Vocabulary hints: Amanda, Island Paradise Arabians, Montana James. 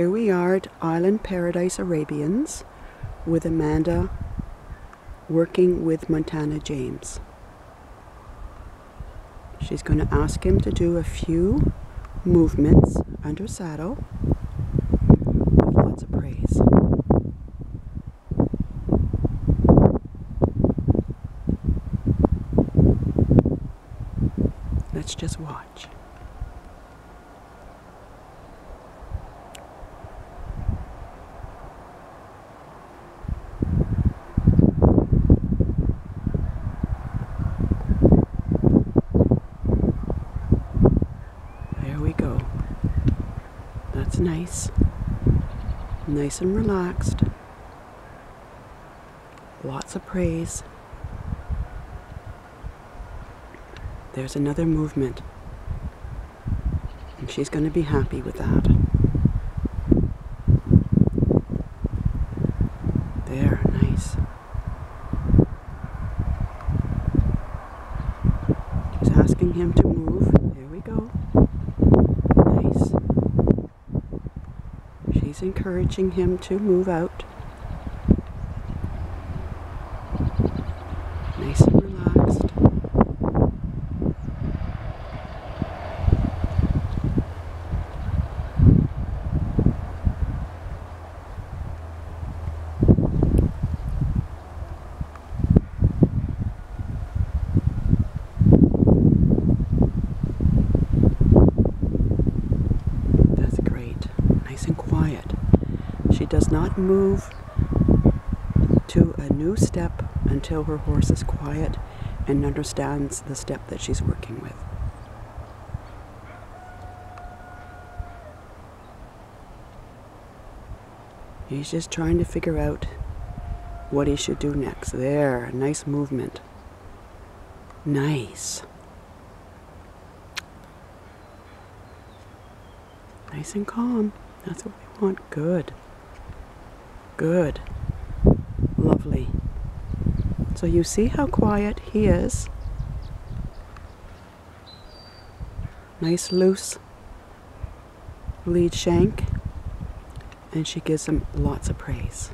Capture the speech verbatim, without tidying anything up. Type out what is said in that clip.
Here we are at Island Paradise Arabians with Amanda working with Montana James. She's going to ask him to do a few movements under saddle with lots of praise. Let's just watch. That's nice, nice and relaxed, lots of praise. There's another movement, and she's going to be happy with that. There, nice. She's asking him to move. There we go. She's encouraging him to move out. Nice and relaxed. And quiet. She does not move to a new step until her horse is quiet and understands the step that she's working with. He's just trying to figure out what he should do next. There, nice movement. Nice. Nice and calm. That's what we want. Good. Good. Lovely. So you see how quiet he is. Nice loose lead shank. And she gives him lots of praise.